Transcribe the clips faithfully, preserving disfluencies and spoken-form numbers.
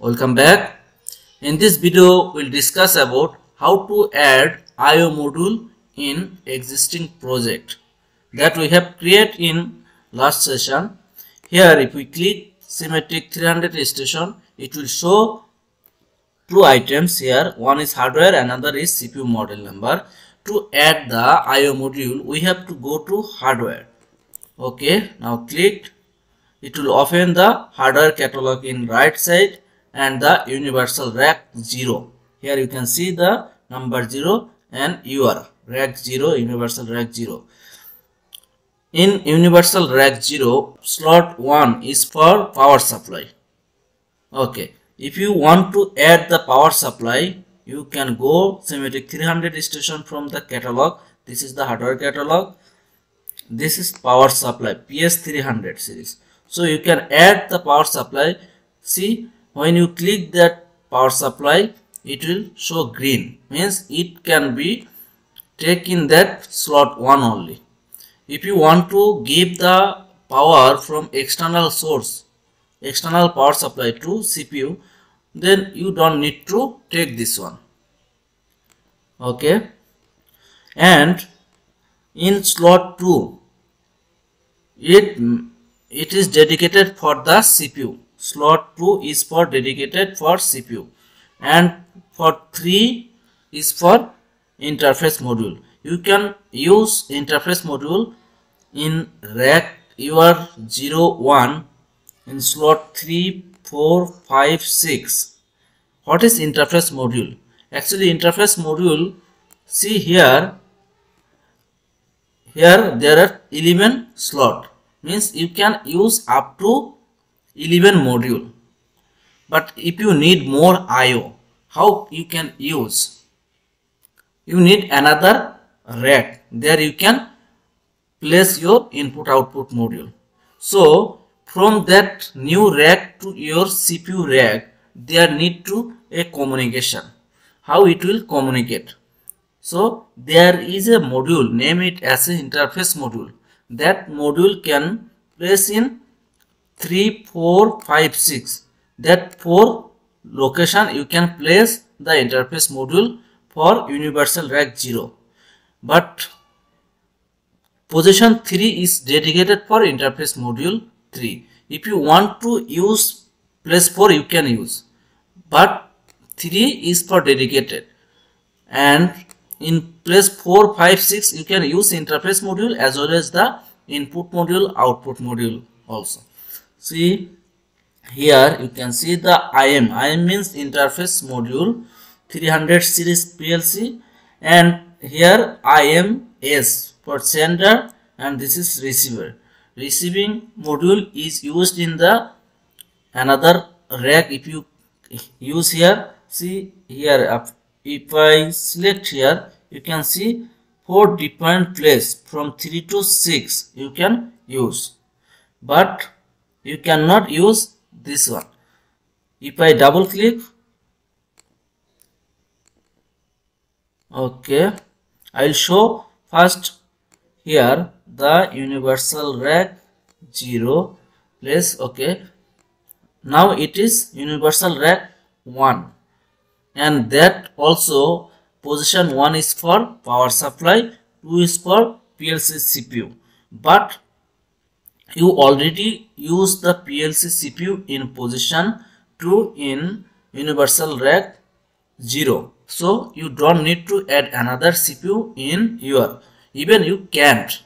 Welcome back. In this video, we'll discuss about how to add I O module in existing project that we have created in last session. Here, if we click Simatic three hundred station, it will show two items here. One is hardware, another is C P U model number. To add the I O module, we have to go to hardware. Okay, now click. It will open the hardware catalog in right side and the universal rack zero. Here you can see the number zero and U R rack zero, universal rack zero. In universal rack zero, slot one is for power supply. Okay, if you want to add the power supply, you can go Simatic three hundred station from the catalog. This is the hardware catalog. This is power supply P S three hundred series. So you can add the power supply. See, when you click that power supply, it will show green, means it can be taken that slot one only. If you want to give the power from external source, external power supply to C P U, then you don't need to take this one. Okay, and in slot two, it it is dedicated for the C P U. Slot two is for dedicated for C P U, and for three is for interface module. You can use interface module in rack U R zero one in slot three, four, five, six. What is interface module? Actually, interface module, see here, here there are eleven slot, means you can use up to eleven module. But if you need more I O, how you can use? You need another rack. There you can place your input output module. So from that new rack to your C P U rack, there need to a communication. How it will communicate? So there is a module, name it as an interface module. That module can place in three, four, five, six. That four location you can place the interface module for universal rack zero. But position three is dedicated for interface module three. If you want to use place four, you can use, but three is for dedicated, and in place four, five, six you can use interface module as well as the input module, output module also. See here, you can see the I M I M means interface module three hundred series P L C, and here I M S for sender, and this is receiver. Receiving module is used in the another rack. If you use here, see here, if I select here, you can see four different place from three to six you can use, but you cannot use this one. If I double click, okay, I'll show first here the universal rack zero place. Okay, now it is universal rack one, and that also position one is for power supply, two is for P L C C P U, but you already use the P L C C P U in position two in universal rack zero. So you don't need to add another C P U in your, even you can't.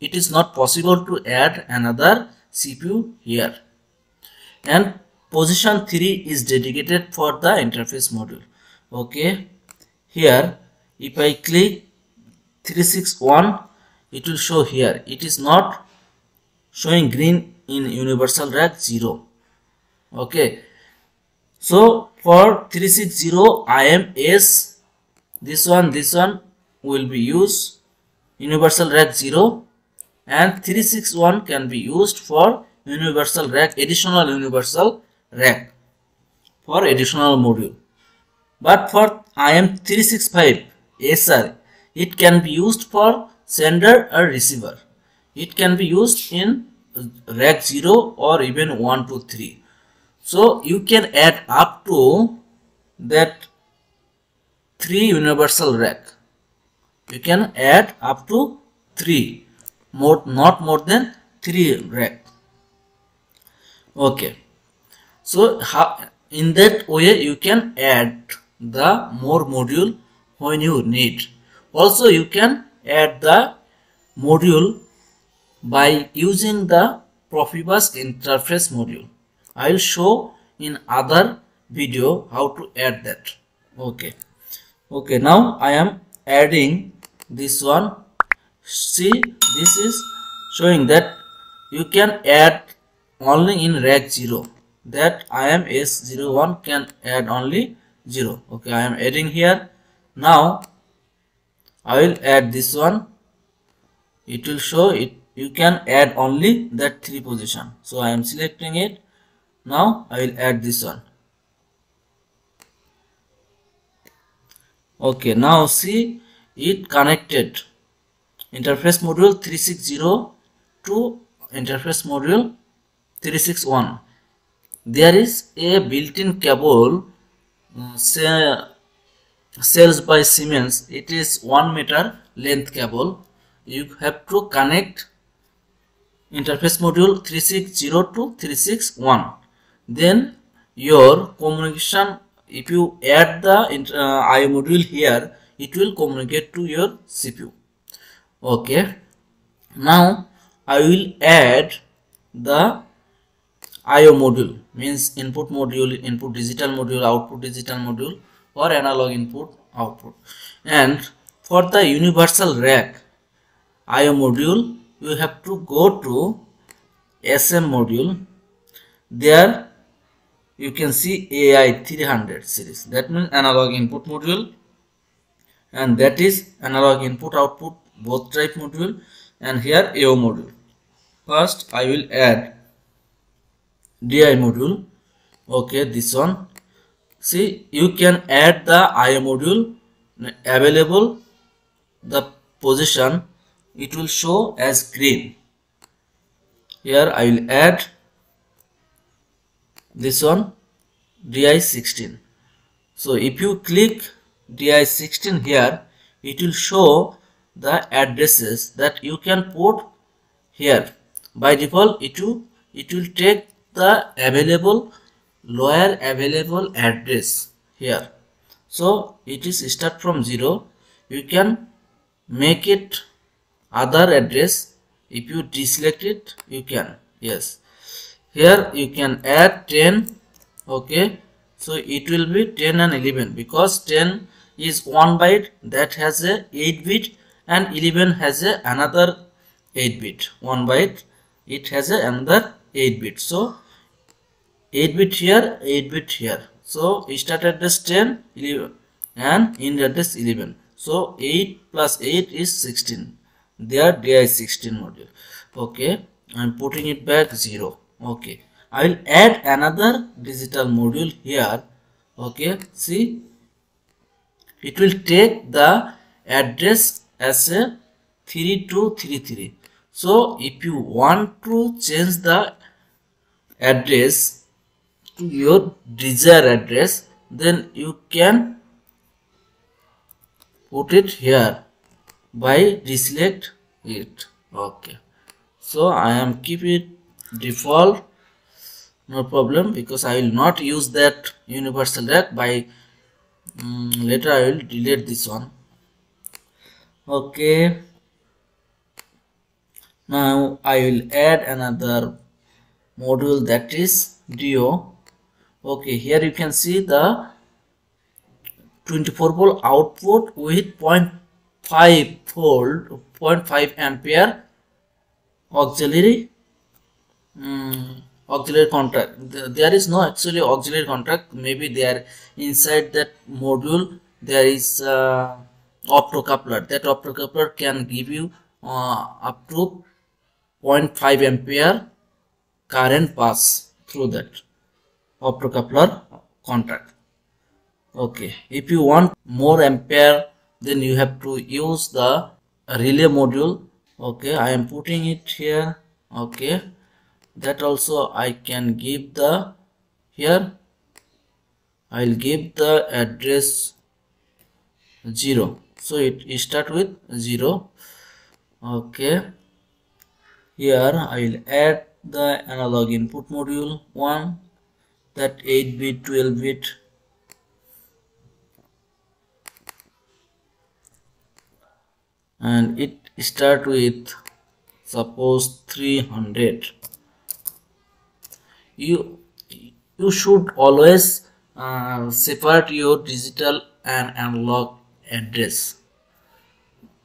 It is not possible to add another C P U here. And position three is dedicated for the interface module. Okay, here if I click three six one, it will show here. It is not showing green in universal rack zero. Okay, so for three sixty I M S, this one, this one will be used universal rack zero, and three sixty-one can be used for universal rack, additional universal rack for additional module. But for I M three sixty-five S R, it can be used for sender or receiver. It can be used in rack zero or even one, two, three. So you can add up to that three universal rack. You can add up to three, more not more than three rack. Okay, so how, in that way you can add the more module when you need. Also you can add the module by using the profibus interface module. I will show in other video how to add that. Okay, okay, now I am adding this one. See, this is showing that you can add only in rack zero, that I M S zero one can add only zero. Okay, I am adding here. Now I will add this one. It will show it you can add only that three position. So I am selecting it. Now I will add this one. Okay, now see it connected interface module three sixty to interface module three sixty-one. There is a built-in cable uh, sales by Siemens. It is one meter length cable. You have to connect interface module three sixty to three sixty-one. Then your communication, if you add the uh, I O module here, it will communicate to your C P U. Okay, now I will add the I O module, means input module, input digital module, output digital module, or analog input output. And for the universal rack I O module, you have to go to S M module. There you can see A I three hundred series, that means analog input module, and that is analog input output both type module, and here A O module. First I will add D I module. Okay, this one. See, you can add the I O module available the position. It will show as green. Here I will add this one, D I sixteen. So if you click D I sixteen here, it will show the addresses that you can put here. By default it will, it will take the available lower available address here. So it is start from zero. You can make it other address. If you deselect it, you can. Yes, here you can add ten. Okay, so it will be ten and eleven, because ten is one byte that has a eight bit, and eleven has a another eight bit. One byte it has a another eight bit. So eight bit here, eight bit here. So start address ten, eleven, and end address eleven. So eight plus eight is sixteen. They are D I sixteen module. Okay, I am putting it back zero. Okay, I will add another digital module here. Okay, see, it will take the address as a thirty-two thirty-three. So if you want to change the address to your desired address, then you can put it here by deselect it. Okay, so I am keep it default, no problem, because I will not use that universal rack. By um, later I will delete this one. Okay, now I will add another module, that is D O. Okay, here you can see the twenty-four volt output with zero point five volt zero point five ampere auxiliary um, auxiliary contact. There is no actually auxiliary contact. Maybe they are inside that module. There is uh, optocoupler. That optocoupler can give you uh, up to zero point five ampere current pass through that optocoupler contact. Okay, if you want more ampere, then you have to use the relay module. Okay, I am putting it here. Okay, that also I can give the Here I'll give the address zero, so it start with zero. Okay, here I'll add the analog input module one, that eight bit, twelve bit. And it start with suppose three hundred. You you should always uh, separate your digital and analog address.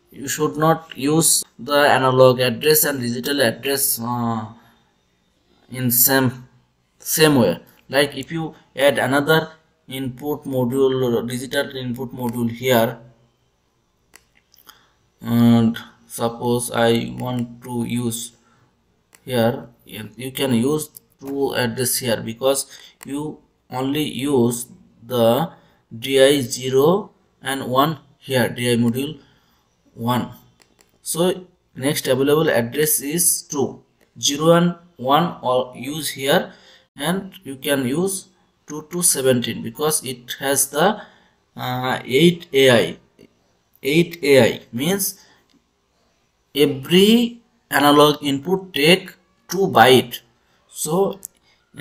You should not use the analog address and digital address uh, in same same way. Like if you add another input module or digital input module here, and suppose I want to use here, you can use two address here, because you only use the D I zero and one here, D I module one. So next available address is two, zero and one or use here, and you can use two to seventeen because it has the uh, eight A I. eight A I means every analog input take two byte, so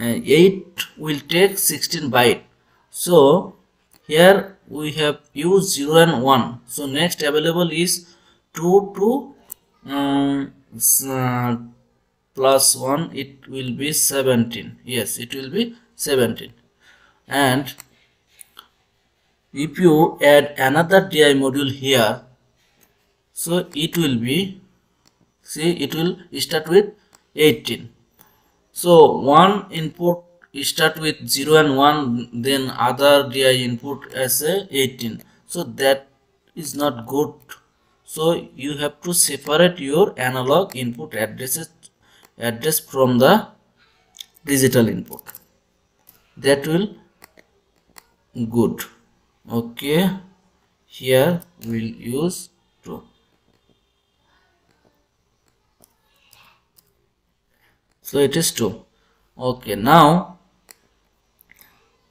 uh, eight will take sixteen byte. So here we have used zero and one, so next available is two to um, uh, plus one, it will be seventeen. Yes, it will be seventeen. And if you add another D I module here, so it will be, see, it will start with eighteen. So one input start with zero and one, then other D I input as a eighteen. So that is not good. So you have to separate your analog input addresses address from the digital input. That will good. Okay, here we'll use two. So it is two. Okay, now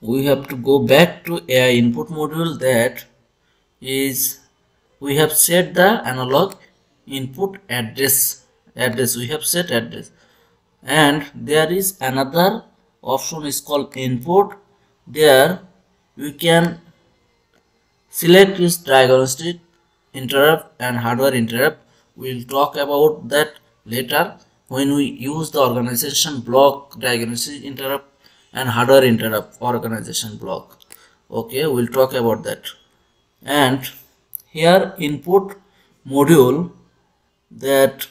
we have to go back to A I input module. That is, we have set the analog input address address we have set address, and there is another option is called input. There we can select is diagnostic interrupt and hardware interrupt. We will talk about that later when we use the organization block, diagnostic interrupt and hardware interrupt organization block. Okay, we will talk about that. And here input module, that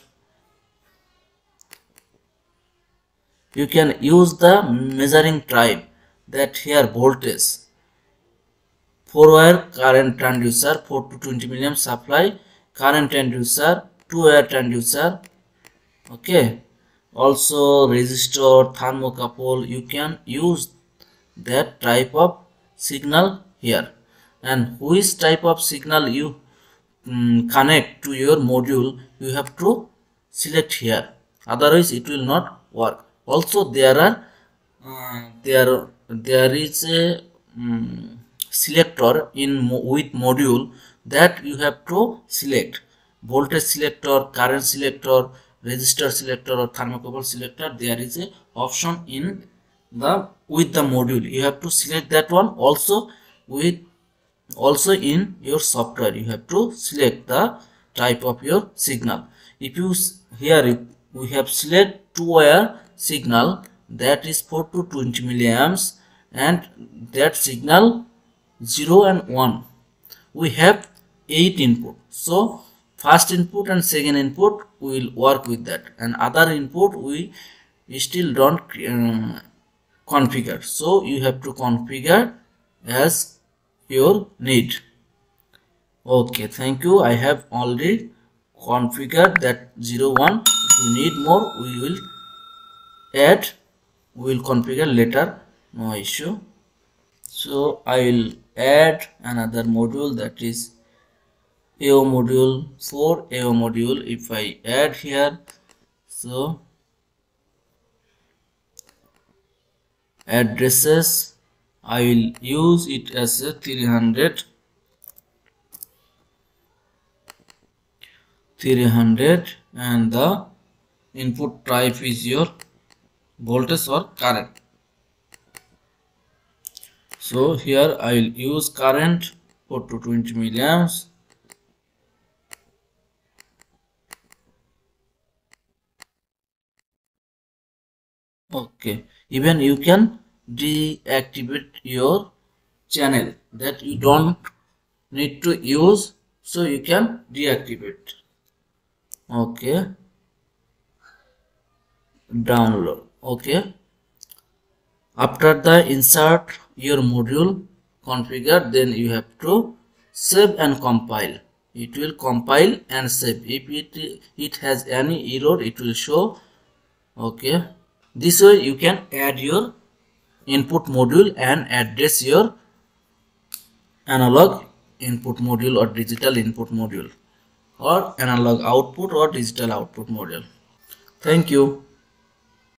you can use the measuring type, that here voltage, four wire current transducer, four to twenty milliamp supply, current transducer, two wire transducer. Okay, also resistor, thermocouple, you can use that type of signal here, and which type of signal you um, connect to your module you have to select here, otherwise it will not work. Also there are uh, there there is a um, selector in mo with module that you have to select, voltage selector, current selector, resistor selector or thermocouple selector. There is a option in the with the module, you have to select that one. Also with also in your software you have to select the type of your signal. If you here if we have select two wire signal, that is four to twenty milliamps, and that signal zero and one. We have eight input, so first input and second input we will work with that, and other input we still don't um, configure. So you have to configure as your need. Okay, thank you. I have already configured that zero one. If you need more, we will add, we will configure later, no issue. So I will add another module, that is A O module. For A O module, if I add here, so addresses. I will use it as a three hundred three hundred, and the input type is your voltage or current. So here I will use current four to twenty milliamps. Okay, even you can deactivate your channel that you don't need to use, so you can deactivate. Okay, download. Okay, after the insert your module, configure, then you have to save and compile. It will compile and save. If it, it has any error, it will show. Okay, this way you can add your input module and address your analog input module or digital input module, or analog output or digital output module. Thank you.